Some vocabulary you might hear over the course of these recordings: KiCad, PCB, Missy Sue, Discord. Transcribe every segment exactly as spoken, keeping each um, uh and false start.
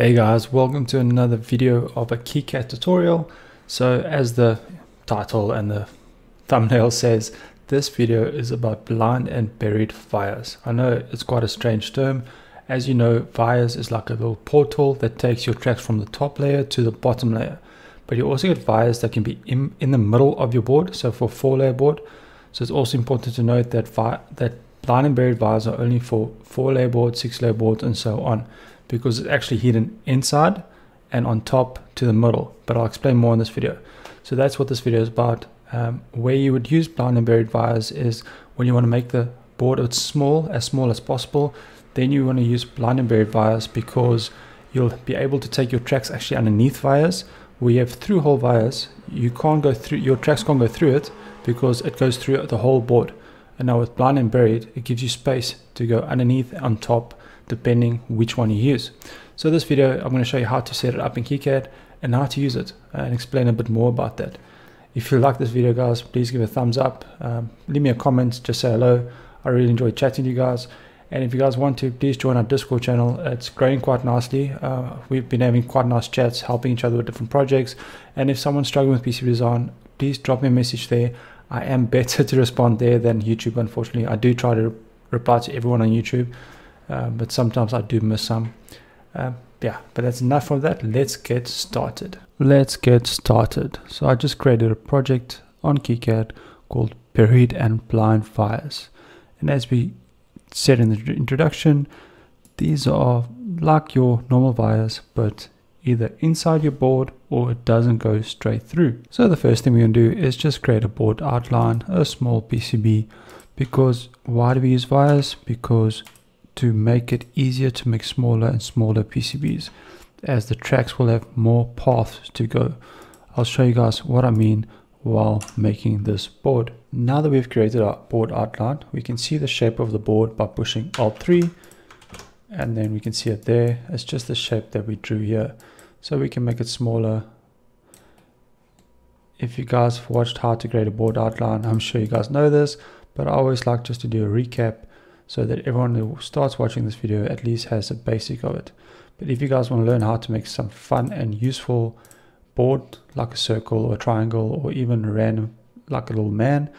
Hey guys, welcome to another video of a KiCad tutorial. So as the title and the thumbnail says, this video is about blind and buried fires. I know it's quite a strange term. As you know, fires is like a little portal that takes your tracks from the top layer to the bottom layer. But you also get fires that can be in, in the middle of your board, so for four layer board. So it's also important to note that, fire, that blind and buried fires are only for four layer boards, six layer boards and so on, because it's actually hidden inside and on top to the middle, but I'll explain more in this video. So that's what this video is about. Um, where you would use blind and buried fires is when you want to make the board as small as small as possible. Then you want to use blind and buried fires because you'll be able to take your tracks actually underneath fires. We have through hole fires. You can't go through, your tracks can't go through it because it goes through the whole board. And now with blind and buried, it gives you space to go underneath, on top, depending which one you use. So this video, I'm going to show you how to set it up in KiCad and how to use it and explain a bit more about that. If you like this video, guys, please give it a thumbs up. Um, leave me a comment, just say hello. I really enjoy chatting to you guys. And if you guys want to, please join our Discord channel. It's growing quite nicely. Uh, we've been having quite nice chats, helping each other with different projects. And if someone's struggling with P C B design, please drop me a message there. I am better to respond there than YouTube, unfortunately. I do try to re reply to everyone on YouTube, uh, but sometimes I do miss some. Uh, yeah, but that's enough of that. Let's get started. Let's get started. So I just created a project on KiCad called Buried and Blind Fires. And as we said in the introduction, these are like your normal fires, but either inside your board or it doesn't go straight through. So the first thing we're going to do is just create a board outline, a small P C B, because why do we use fires? Because to make it easier to make smaller and smaller P C Bs, as the tracks will have more paths to go. I'll show you guys what I mean while making this board. Now that we've created our board outline, we can see the shape of the board by pushing Alt three, and then we can see it there. It's just the shape that we drew here. So we can make it smaller. If you guys have watched how to create a board outline, I'm sure you guys know this, but I always like just to do a recap so that everyone who starts watching this video at least has a basic of it. But if you guys want to learn how to make some fun and useful board, like a circle or a triangle or even a random, like a little man,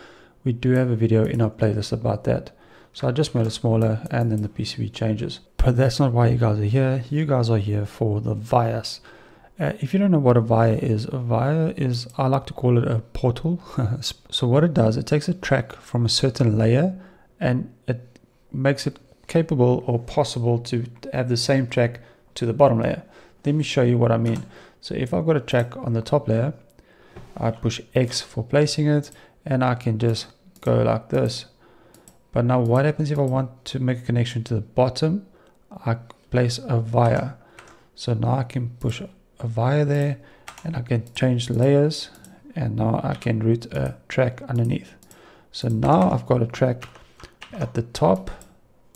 we do have a video in our playlist about that. So I just made it smaller and then the P C B changes. But that's not why you guys are here. You guys are here for the vias. Uh, if you don't know what a via is, a via is, I like to call it a portal. So what it does, it takes a track from a certain layer and it makes it capable or possible to have the same track to the bottom layer. Let me show you what I mean. So if I've got a track on the top layer, I push X for placing it and I can just go like this. But now what happens if I want to make a connection to the bottom? I place a via. So now I can push a via there and I can change layers and now I can route a track underneath. So now I've got a track at the top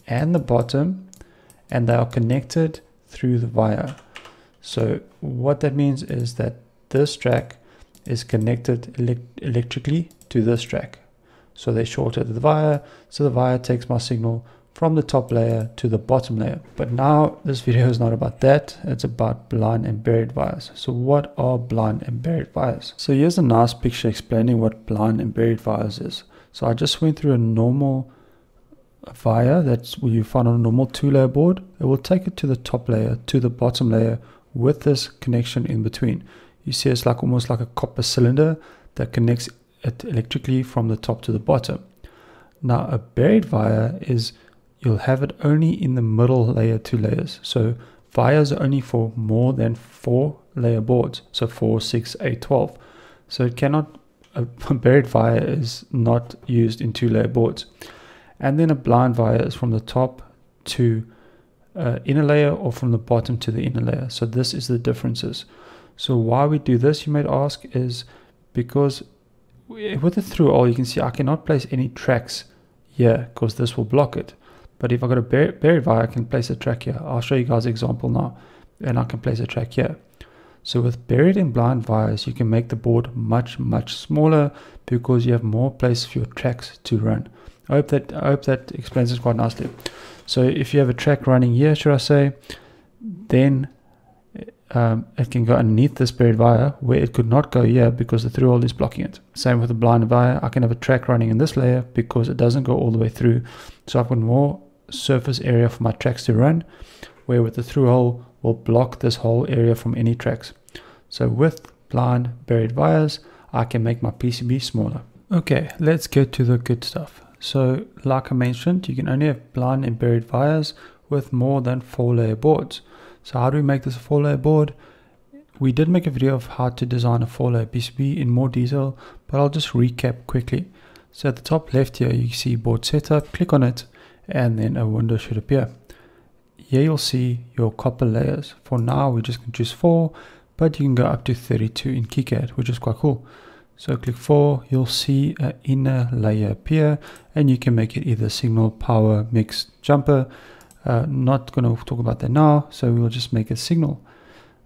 and the bottom and they are connected through the via. So what that means is that this track is connected elect electrically to this track. So they shorted the via, so the via takes my signal from the top layer to the bottom layer. But now this video is not about that, it's about blind and buried fires. So what are blind and buried fires? So here's a nice picture explaining what blind and buried fires is. So I just went through a normal via that's what you find on a normal two layer board. It will take it to the top layer, to the bottom layer with this connection in between. You see it's like almost like a copper cylinder that connects it electrically from the top to the bottom. Now a buried via is you'll have it only in the middle layer, two layers. So vias are only for more than four layer boards. So four, six, eight, twelve. So it cannot, a buried via is not used in two layer boards. And then a blind via is from the top to uh, inner layer or from the bottom to the inner layer. So this is the differences. So why we do this, you might ask, is because with the through all, you can see I cannot place any tracks here because this will block it. But if I got a buried, buried via, I can place a track here. I'll show you guys an example now, and I can place a track here. So with buried and blind vias, you can make the board much, much smaller because you have more place for your tracks to run. I hope that I hope that explains this quite nicely. So if you have a track running here, should I say, then um, it can go underneath this buried wire where it could not go here because the through hole is blocking it. Same with the blind wire, I can have a track running in this layer because it doesn't go all the way through. So I've got more surface area for my tracks to run, where with the through hole will block this whole area from any tracks. So with blind buried wires, I can make my P C B smaller. Okay, let's get to the good stuff. So like I mentioned, you can only have blind and buried wires with more than four layer boards. So how do we make this a four layer board? We did make a video of how to design a four layer P C B in more detail, but I'll just recap quickly. So at the top left here, you see board setup, click on it, and then a window should appear. Here you'll see your copper layers. For now, we just can choose four, but you can go up to thirty-two in KiCad, which is quite cool. So click four, you'll see an inner layer appear, and you can make it either signal, power, mix, jumper. Uh, not going to talk about that now, so we'll just make a signal.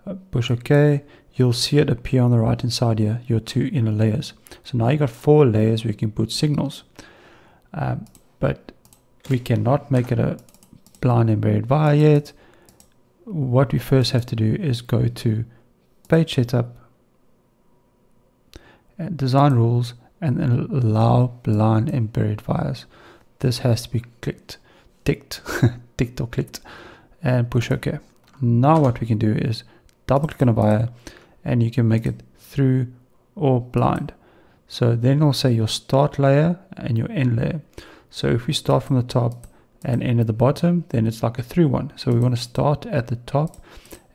Uh, push OK, you'll see it appear on the right hand side here, your two inner layers. So now you've got four layers where you can put signals. Um, but we cannot make it a blind and buried wire yet. What we first have to do is go to page setup, and design rules, and then allow blind and buried wires. This has to be clicked, ticked, ticked or clicked, and push OK. Now what we can do is double click on a wire, and you can make it through or blind. So then it'll say your start layer and your end layer. So if we start from the top and end at the bottom, then it's like a through one. So we want to start at the top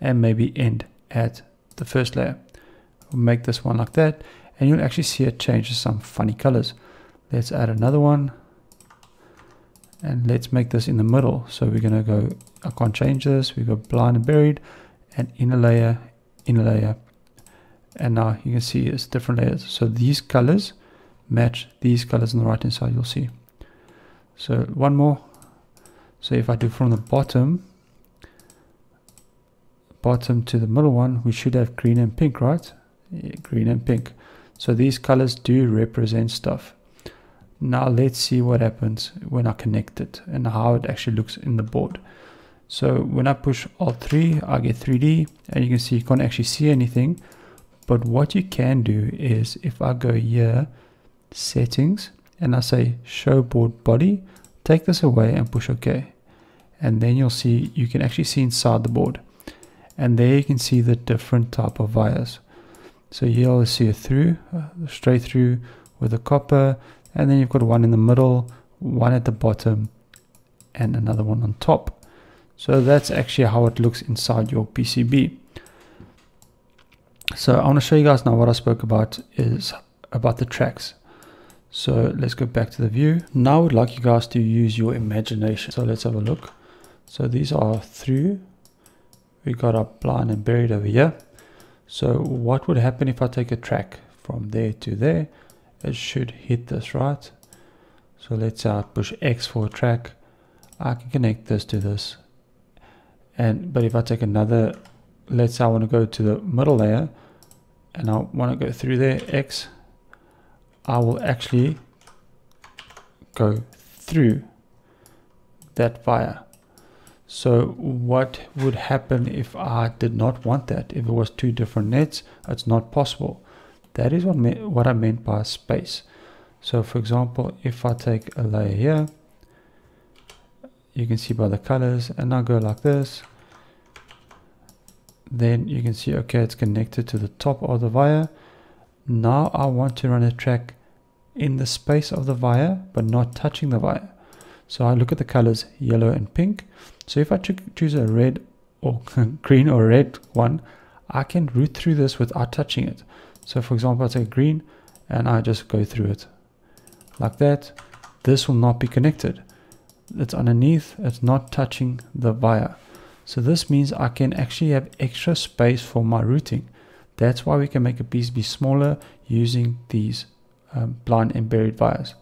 and maybe end at the first layer. We'll make this one like that, and you'll actually see it changes some funny colors. Let's add another one, and let's make this in the middle. So we're going to go, I can't change this, we go blind and buried, and inner layer, inner layer, and now you can see it's different layers. So these colors match these colors on the right hand side, you'll see. So one more. So if I do from the bottom, bottom to the middle one, we should have green and pink, right? Yeah, green and pink. So these colors do represent stuff. Now let's see what happens when I connect it and how it actually looks in the board. So when I push Alt three, I get three D, and you can see you can't actually see anything. But what you can do is if I go here, settings, and I say show board body, take this away and push OK, and then you'll see you can actually see inside the board, and there you can see the different type of wires. So you'll see a through, uh, straight through with a copper, and then you've got one in the middle, one at the bottom, and another one on top. So that's actually how it looks inside your P C B. So I want to show you guys now what I spoke about is about the tracks. So let's go back to the view. Now I would like you guys to use your imagination. So let's have a look. So these are through. We got our blind and buried over here. So what would happen if I take a track from there to there? It should hit this, right? So let's uh, push X for a track. I can connect this to this. And but if I take another, let's say I want to go to the middle layer, and I want to go through there, X. I will actually go through that wire. So what would happen if I did not want that? If it was two different nets, it's not possible. That is what, me what I meant by space. So for example, if I take a layer here, you can see by the colors, and I go like this, then you can see, okay, it's connected to the top of the wire. Now I want to run a track in the space of the wire, but not touching the wire. So I look at the colors yellow and pink. So if I cho choose a red or green or red one, I can route through this without touching it. So for example, I take green and I just go through it like that. This will not be connected. It's underneath, it's not touching the wire. So this means I can actually have extra space for my routing. That's why we can make a P C B smaller using these um, blind and buried wires.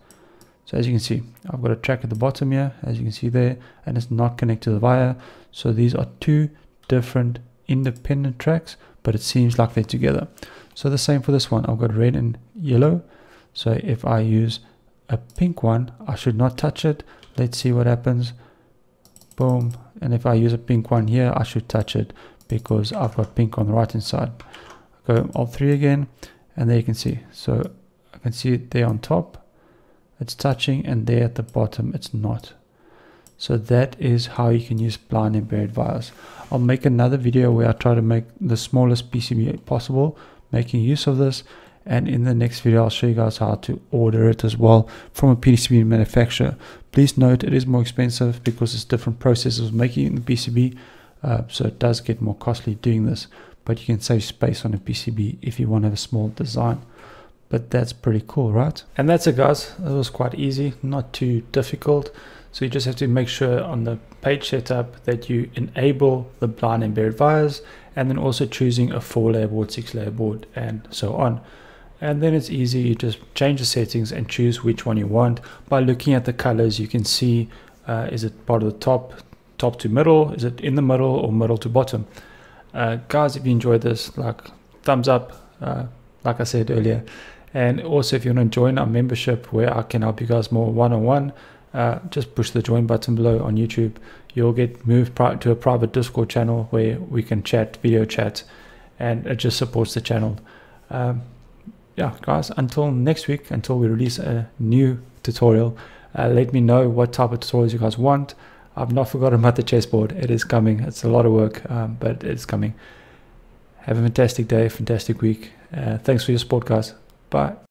So as you can see, I've got a track at the bottom here, as you can see there, and it's not connected to the wire. So these are two different independent tracks, but it seems like they're together. So the same for this one, I've got red and yellow. So if I use a pink one, I should not touch it. Let's see what happens. Boom. And if I use a pink one here, I should touch it because I've got pink on the right hand side. Go Alt three again, and there you can see. So I can see it there on top, it's touching, and there at the bottom, it's not. So that is how you can use blind embedded wires. I'll make another video where I try to make the smallest P C B possible, making use of this. And in the next video, I'll show you guys how to order it as well from a P C B manufacturer. Please note, it is more expensive because it's different processes of making the P C B. Uh, so it does get more costly doing this, but you can save space on a P C B if you want to have a small design. But that's pretty cool, right? And that's it, guys. It was quite easy, not too difficult. So you just have to make sure on the page setup that you enable the blind embedded wires, and then also choosing a four layer board, six layer board, and so on. And then it's easy, you just change the settings and choose which one you want. By looking at the colors, you can see, uh, is it part of the top, top to middle, is it in the middle, or middle to bottom. Uh, guys, if you enjoyed this, like, thumbs up, uh, like I said earlier. And also, if you want to join our membership where I can help you guys more one-on-one, uh, just push the join button below on YouTube. You'll get moved to a private Discord channel where we can chat, video chat, and it just supports the channel. Um, Yeah, guys, until next week, until we release a new tutorial, uh, let me know what type of tutorials you guys want. I've not forgotten about the chessboard. It is coming. It's a lot of work, um, but it's coming. Have a fantastic day, fantastic week. Uh, thanks for your support, guys. Bye.